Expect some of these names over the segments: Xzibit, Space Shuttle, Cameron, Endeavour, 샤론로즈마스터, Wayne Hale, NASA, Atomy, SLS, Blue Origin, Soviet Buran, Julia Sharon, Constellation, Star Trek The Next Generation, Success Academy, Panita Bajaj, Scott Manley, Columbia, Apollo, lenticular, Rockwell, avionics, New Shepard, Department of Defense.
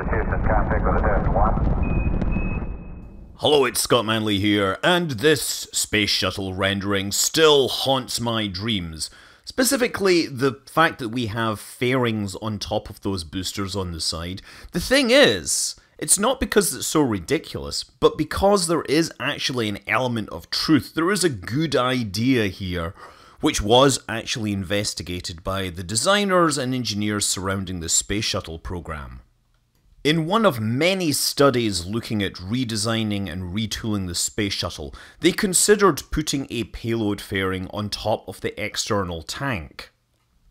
is Houston, contact with the test 1. Hello, it's Scott Manley here, and this Space Shuttle rendering still haunts my dreams. Specifically, the fact that we have fairings on top of those boosters on the side. The thing is, it's not because it's so ridiculous, but because there is actually an element of truth. There is a good idea here, which was actually investigated by the designers and engineers surrounding the Space Shuttle program. In one of many studies looking at redesigning and retooling the Space Shuttle, they considered putting a payload fairing on top of the external tank.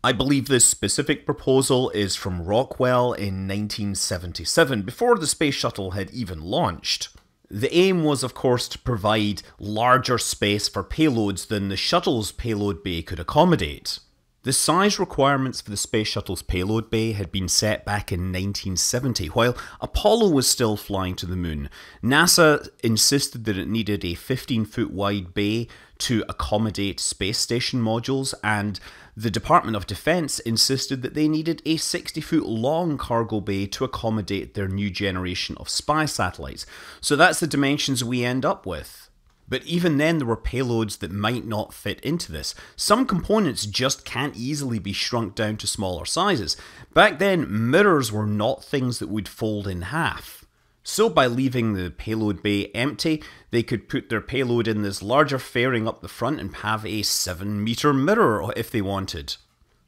I believe this specific proposal is from Rockwell in 1977, before the Space Shuttle had even launched. The aim was, of course, to provide larger space for payloads than the shuttle's payload bay could accommodate. The size requirements for the Space Shuttle's payload bay had been set back in 1970, while Apollo was still flying to the moon. NASA insisted that it needed a 15-foot wide bay to accommodate space station modules, and the Department of Defense insisted that they needed a 60-foot long cargo bay to accommodate their new generation of spy satellites. So that's the dimensions we end up with. But even then, there were payloads that might not fit into this. Some components just can't easily be shrunk down to smaller sizes. Back then, mirrors were not things that would fold in half. So by leaving the payload bay empty, they could put their payload in this larger fairing up the front and have a 7-meter mirror if they wanted.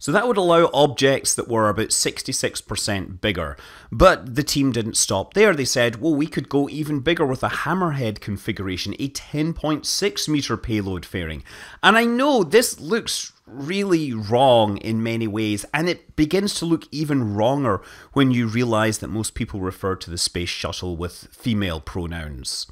So that would allow objects that were about 66% bigger. But the team didn't stop there. They said, well, we could go even bigger with a hammerhead configuration, a 10.6 meter payload fairing. And I know this looks really wrong in many ways, and it begins to look even wronger when you realize that most people refer to the Space Shuttle with female pronouns.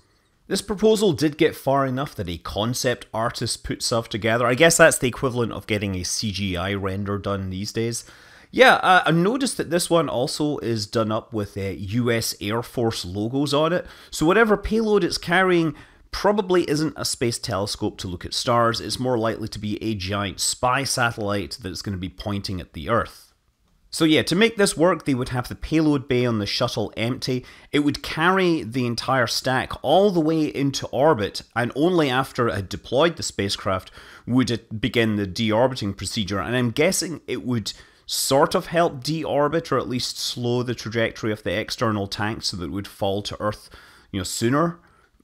This proposal did get far enough that a concept artist put stuff together. I guess that's the equivalent of getting a CGI render done these days. Yeah, I noticed that this one also is done up with US Air Force logos on it. So whatever payload it's carrying probably isn't a space telescope to look at stars. It's more likely to be a giant spy satellite that's going to be pointing at the Earth. So yeah, to make this work, they would have the payload bay on the shuttle empty. It would carry the entire stack all the way into orbit, and only after it had deployed the spacecraft would it begin the deorbiting procedure. And I'm guessing it would sort of help deorbit, or at least slow the trajectory of the external tank so that it would fall to Earth, you know, sooner.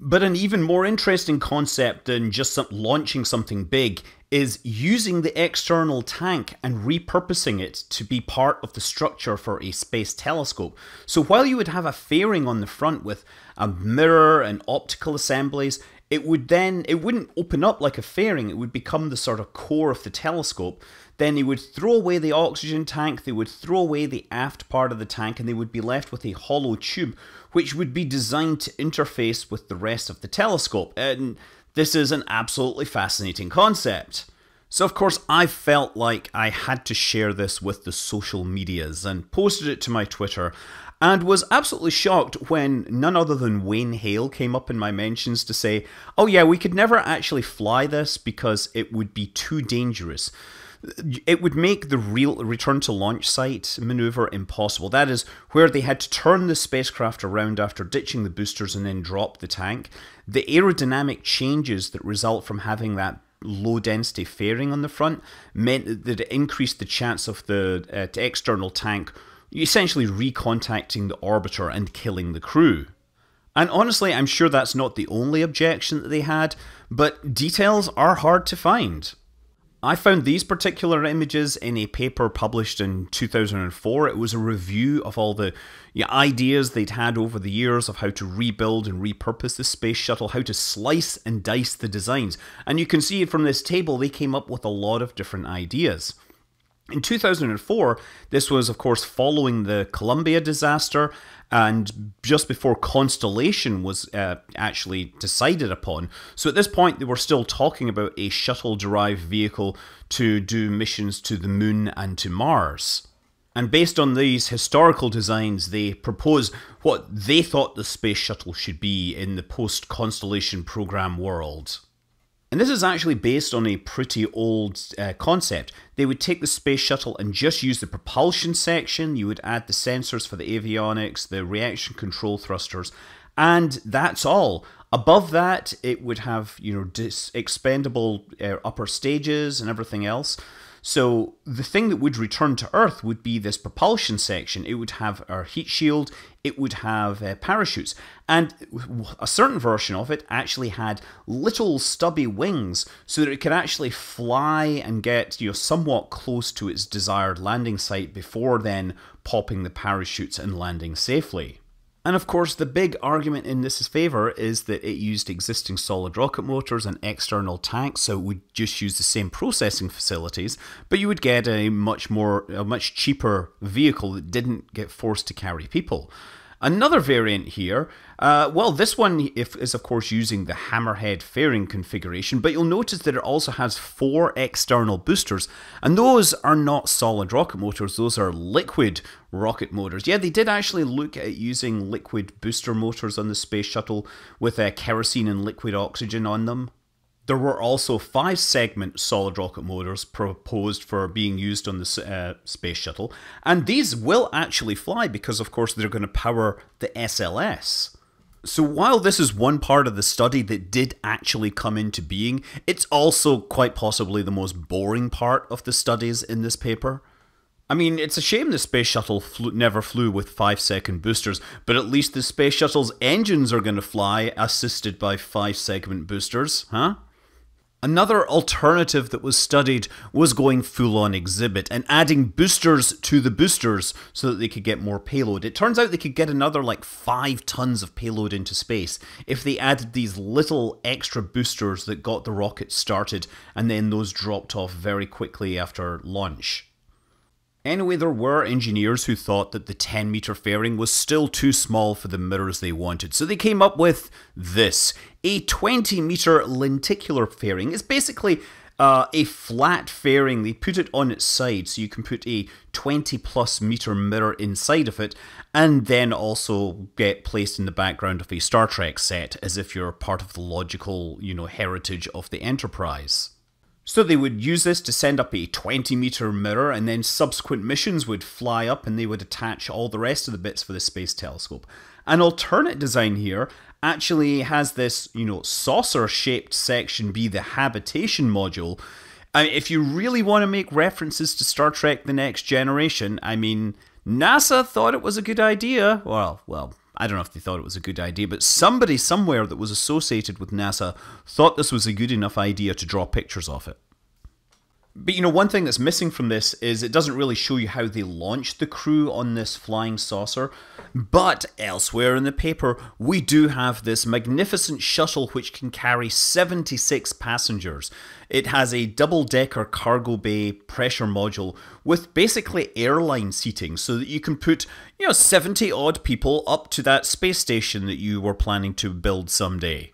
But an even more interesting concept than just launching something big is using the external tank and repurposing it to be part of the structure for a space telescope. So while you would have a fairing on the front with a mirror and optical assemblies, it wouldn't open up like a fairing. It would become the sort of core of the telescope. Then they would throw away the oxygen tank, they would throw away the aft part of the tank, and they would be left with a hollow tube, which would be designed to interface with the rest of the telescope. And this is an absolutely fascinating concept. So of course I felt like I had to share this with the social medias and posted it to my Twitter, and was absolutely shocked when none other than Wayne Hale came up in my mentions to say, oh yeah, we could never actually fly this because it would be too dangerous. It would make the real return to launch site maneuver impossible. That is, where they had to turn the spacecraft around after ditching the boosters and then drop the tank. The aerodynamic changes that result from having that low density fairing on the front meant that it increased the chance of the external tank essentially recontacting the orbiter and killing the crew. And honestly, I'm sure that's not the only objection that they had, but details are hard to find. I found these particular images in a paper published in 2004. It was a review of all the ideas they'd had over the years of how to rebuild and repurpose the Space Shuttle, how to slice and dice the designs. And you can see from this table, they came up with a lot of different ideas. In 2004, this was, of course, following the Columbia disaster, and just before Constellation was actually decided upon. So at this point, they were still talking about a shuttle-derived vehicle to do missions to the moon and to Mars. And based on these historical designs, they proposed what they thought the Space Shuttle should be in the post-Constellation program world. And this is actually based on a pretty old concept. They would take the space shuttle and just use the propulsion section. You would add the sensors for the avionics, the reaction control thrusters, and that's all. Above that, it would have, you know, expendable upper stages and everything else. So the thing that would return to Earth would be this propulsion section. It would have our heat shield, it would have parachutes, and a certain version of it actually had little stubby wings so that it could actually fly and get, you know, somewhat close to its desired landing site before then popping the parachutes and landing safely. And of course, the big argument in this favour is that it used existing solid rocket motors and external tanks, so it would just use the same processing facilities, but you would get a much cheaper vehicle that didn't get forced to carry people. Another variant here, well, this one is of course using the hammerhead fairing configuration, but you'll notice that it also has 4 external boosters, and those are not solid rocket motors, those are liquid rocket motors. Yeah, they did actually look at using liquid booster motors on the space shuttle with kerosene and liquid oxygen on them. There were also 5-segment solid rocket motors proposed for being used on the space shuttle, and these will actually fly because, of course, they're going to power the SLS. So while this is one part of the study that did actually come into being, it's also quite possibly the most boring part of the studies in this paper. I mean, it's a shame the space shuttle never flew with 5-second boosters, but at least the space shuttle's engines are going to fly assisted by 5-segment boosters, huh? Another alternative that was studied was going full-on Xzibit and adding boosters to the boosters so that they could get more payload. It turns out they could get another like 5 tons of payload into space if they added these little extra boosters that got the rocket started, and then those dropped off very quickly after launch. Anyway, there were engineers who thought that the 10-meter fairing was still too small for the mirrors they wanted, so they came up with this. A 20-meter lenticular fairing. It's basically a flat fairing. They put it on its side, so you can put a 20-plus meter mirror inside of it, and then also get placed in the background of a Star Trek set, as if you're part of the logical, you know, heritage of the Enterprise. So they would use this to send up a 20-meter mirror, and then subsequent missions would fly up and they would attach all the rest of the bits for the space telescope. An alternate design here actually has this, you know, saucer-shaped section be the habitation module. I mean, if you really want to make references to Star Trek The Next Generation, I mean, NASA thought it was a good idea. Well, I don't know if they thought it was a good idea, but somebody somewhere that was associated with NASA thought this was a good enough idea to draw pictures of it. But, you know, one thing that's missing from this is it doesn't really show you how they launched the crew on this flying saucer. But elsewhere in the paper, we do have this magnificent shuttle which can carry 76 passengers. It has a double-decker cargo bay pressure module with basically airline seating so that you can put, you know, 70-odd people up to that space station that you were planning to build someday.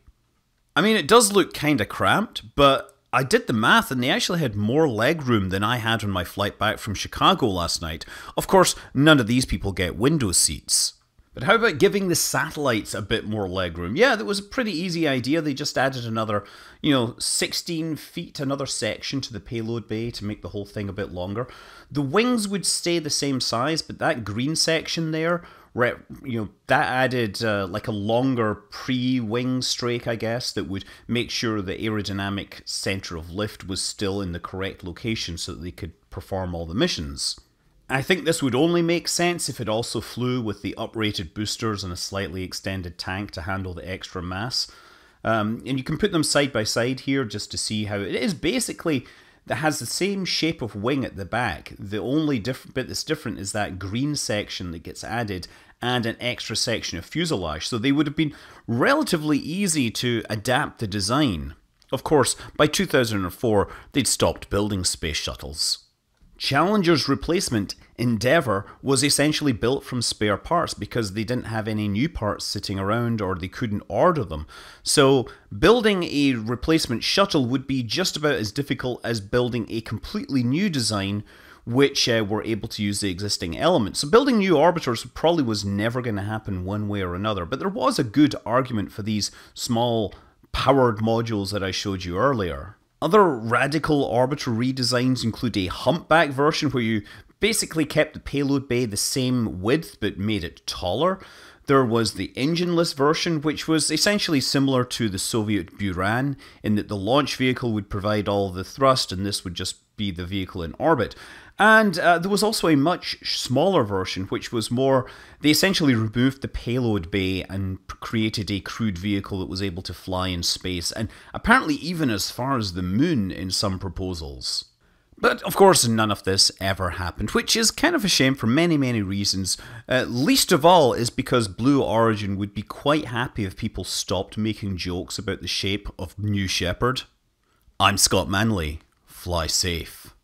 I mean, it does look kind of cramped, but I did the math and they actually had more legroom than I had on my flight back from Chicago last night. Of course, none of these people get window seats. But how about giving the satellites a bit more legroom? Yeah, that was a pretty easy idea. They just added another, you know, 16 feet, another section to the payload bay to make the whole thing a bit longer. The wings would stay the same size, but that green section there, you know, that added like a longer pre-wing strake, I guess, that would make sure the aerodynamic center of lift was still in the correct location so that they could perform all the missions. I think this would only make sense if it also flew with the uprated boosters and a slightly extended tank to handle the extra mass. And you can put them side by side here just to see how it is. Basically, that has the same shape of wing at the back. The only bit that's different is that green section that gets added and an extra section of fuselage. So they would have been relatively easy to adapt the design. Of course, by 2004, they'd stopped building space shuttles. Challenger's replacement, Endeavour, was essentially built from spare parts because they didn't have any new parts sitting around or they couldn't order them. So building a replacement shuttle would be just about as difficult as building a completely new design which were able to use the existing elements. So building new orbiters probably was never going to happen one way or another, but there was a good argument for these small powered modules that I showed you earlier. Other radical orbiter redesigns include a humpback version where you basically kept the payload bay the same width but made it taller. There was the engineless version, which was essentially similar to the Soviet Buran in that the launch vehicle would provide all the thrust and this would just be the vehicle in orbit. And there was also a much smaller version, which was more, they essentially removed the payload bay and created a crude vehicle that was able to fly in space, and apparently even as far as the moon in some proposals. But of course none of this ever happened, which is kind of a shame for many reasons. Least of all is because Blue Origin would be quite happy if people stopped making jokes about the shape of New Shepard. I'm Scott Manley. Fly safe.